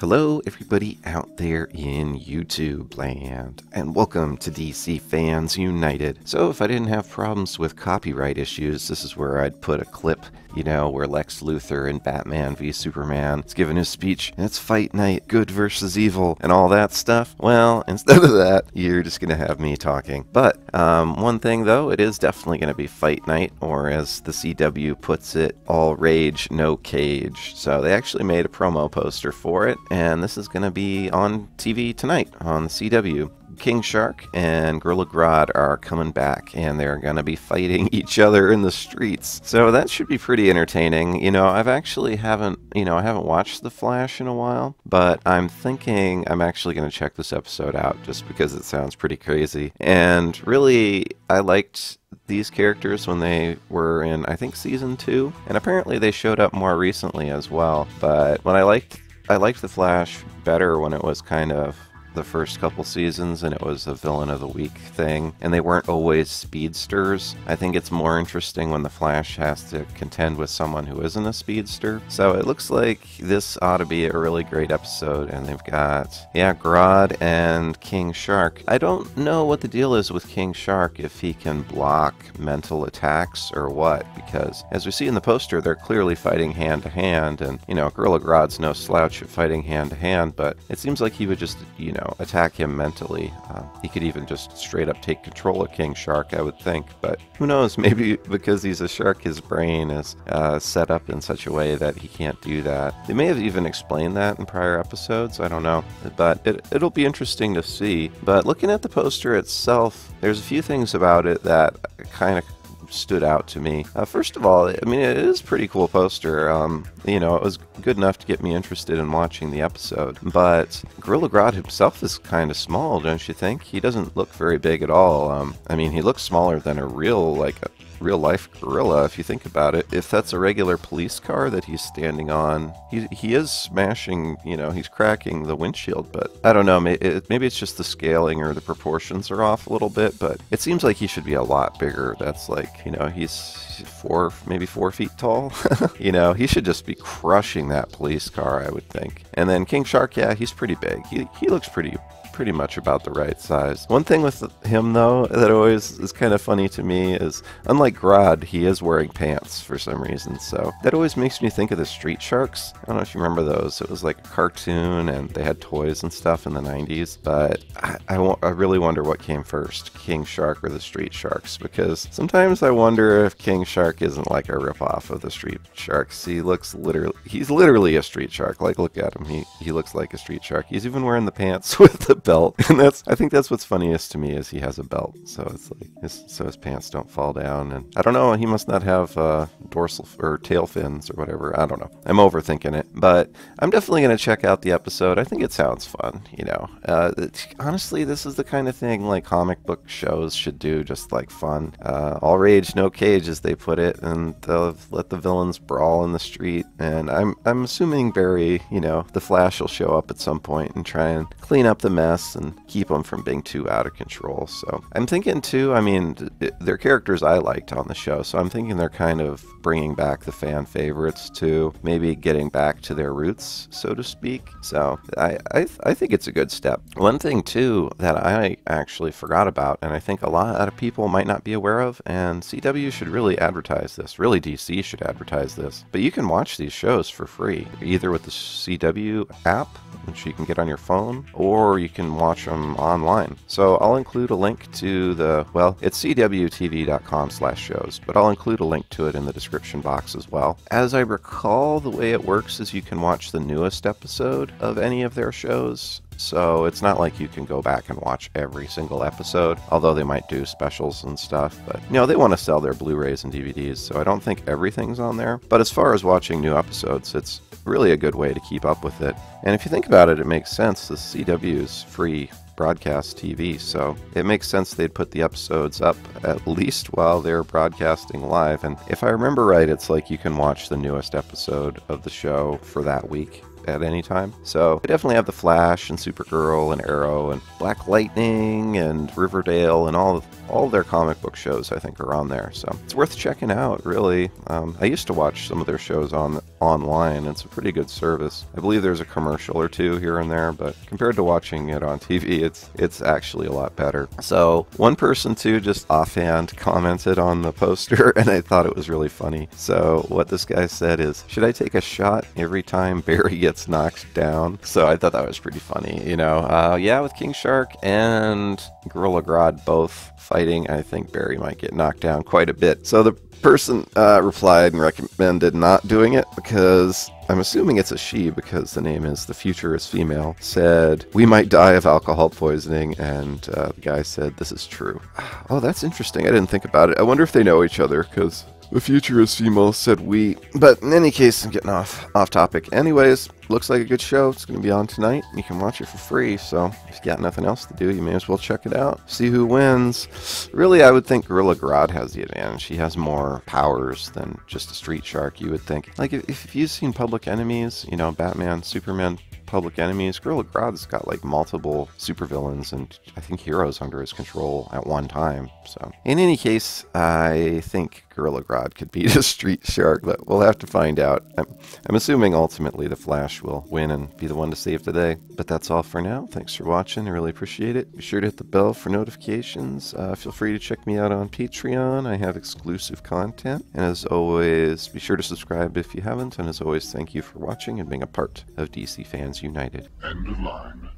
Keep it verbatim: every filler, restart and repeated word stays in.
hello everybody out there in YouTube land, and welcome to D C Fans United. So if I didn't have problems with copyright issues, this is where I'd put a clip, you know, where Lex Luthor in Batman v Superman is giving his speech, and it's Fight Night, good versus evil, and all that stuff. Well, instead of that, you're just going to have me talking. But um, one thing though, it is definitely going to be Fight Night, or as the C W puts it, All Rage, No Cage. So they actually made a promo poster for it, and this is going to be on T V tonight on the C W. King Shark and Gorilla Grodd are coming back, and they're going to be fighting each other in the streets. So that should be pretty entertaining. You know, I've actually haven't, you know, I haven't watched The Flash in a while, but I'm thinking I'm actually going to check this episode out just because it sounds pretty crazy. And really, I liked these characters when they were in, I think, season two, and apparently they showed up more recently as well. But when I liked, I liked The Flash better when it was kind of the first couple seasons and it was a villain of the week thing, and they weren't always speedsters. I think it's more interesting when the Flash has to contend with someone who isn't a speedster. So it looks like this ought to be a really great episode, and they've got, yeah, Grodd and King Shark. I don't know what the deal is with King Shark, if he can block mental attacks or what, because as we see in the poster, they're clearly fighting hand to hand, and you know, Gorilla Grodd's no slouch at fighting hand to hand, but it seems like he would just, you know, attack him mentally. Uh, he could even just straight up take control of King Shark, I would think, but who knows, maybe because he's a shark, his brain is uh, set up in such a way that he can't do that. They may have even explained that in prior episodes, I don't know, but it, it'll be interesting to see. But looking at the poster itself, there's a few things about it that kind of stood out to me. Uh, first of all, I mean, it is a pretty cool poster. Um, you know, it was good enough to get me interested in watching the episode. But Gorilla Grodd himself is kind of small, don't you think? He doesn't look very big at all. Um, I mean, he looks smaller than a real, like, a real-life gorilla, if you think about it. If that's a regular police car that he's standing on, he, he is smashing, you know, he's cracking the windshield, but I don't know, maybe, it, maybe it's just the scaling or the proportions are off a little bit, but it seems like he should be a lot bigger. That's like, you know, he's four, maybe four feet tall. You know, he should just be crushing that police car, I would think. And then King Shark, yeah, he's pretty big. He, he looks pretty pretty much about the right size. One thing with him though that always is kind of funny to me is, unlike Grodd, he is wearing pants for some reason, so that always makes me think of the Street Sharks. I don't know if you remember those. It was like a cartoon and they had toys and stuff in the nineties, but I, I, won't, I really wonder what came first, King Shark or the Street Sharks, because sometimes I wonder if King Shark isn't like a ripoff of the Street Sharks. He looks literally, he's literally a street shark. Like, look at him. He, he looks like a street shark. He's even wearing the pants with the belt, and that's, I think that's what's funniest to me, is he has a belt, so it's like his, so his pants don't fall down. And I don't know, he must not have uh, dorsal or tail fins or whatever. I don't know, I'm overthinking it, but I'm definitely going to check out the episode. I think it sounds fun, you know. Uh, it, honestly, this is the kind of thing like comic book shows should do, just like fun. Uh, all rage, no cage, as they put it, and they'll let the villains brawl in the street. And I'm I'm assuming Barry, you know, the Flash will show up at some point and try and clean up the mess and keep them from being too out of control. So I'm thinking too, I mean, they're characters I liked on the show, so I'm thinking they're kind of bringing back the fan favorites too, maybe getting back to their roots, so to speak. So I, I, I think it's a good step. One thing too that I actually forgot about, and I think a lot of people might not be aware of, and C W should really advertise this, really D C should advertise this, but you can watch these shows for free, either with the C W app, which you can get on your phone, or you can watch them online. So I'll include a link to the, well, it's c w t v dot com slash shows, but I'll include a link to it in the description box as well. As I recall, the way it works is you can watch the newest episode of any of their shows. So it's not like you can go back and watch every single episode, although they might do specials and stuff. But, you know, they want to sell their Blu-rays and D V Ds, so I don't think everything's on there. But as far as watching new episodes, it's really a good way to keep up with it. And if you think about it, it makes sense. The C W's free broadcast T V, so it makes sense they'd put the episodes up at least while they're broadcasting live. And if I remember right, it's like you can watch the newest episode of the show for that week at any time. So I definitely have The Flash and Supergirl and Arrow and Black Lightning and Riverdale and all of, all of their comic book shows, I think, are on there. So it's worth checking out, really. Um, I used to watch some of their shows on online. It's a pretty good service. I believe there's a commercial or two here and there, but compared to watching it on T V, it's it's actually a lot better. So one person, too, just offhand commented on the poster, and I thought it was really funny. So what this guy said is, should I take a shot every time Barry gets knocked down? So I thought that was pretty funny, you know. Uh, yeah, with King Shark and Gorilla Grodd both fighting, I think Barry might get knocked down quite a bit. So the person uh, replied and recommended not doing it because, I'm assuming it's a she because the name is The Future is Female, said, we might die of alcohol poisoning, and uh, the guy said, this is true. Oh, that's interesting. I didn't think about it. I wonder if they know each other, because The Future is Female said we. But in any case, I'm getting off off topic. Anyways, looks like a good show. It's going to be on tonight. You can watch it for free, so if you've got nothing else to do, you may as well check it out. See who wins. Really, I would think Gorilla Grodd has the advantage. He has more powers than just a Street Shark, you would think. Like, if, if you've seen Public Enemies, you know, Batman, Superman, Public Enemies, Gorilla Grodd's got like multiple supervillains and I think heroes under his control at one time. So in any case, I think Gorilla Grodd could beat a Street Shark, but we'll have to find out. I'm, I'm assuming ultimately The Flash will win and be the one to save the day. But that's all for now. Thanks for watching. I really appreciate it. Be sure to hit the bell for notifications. Uh, feel free to check me out on Patreon. I have exclusive content. And as always, be sure to subscribe if you haven't. And as always, thank you for watching and being a part of D C Fans United. End of line.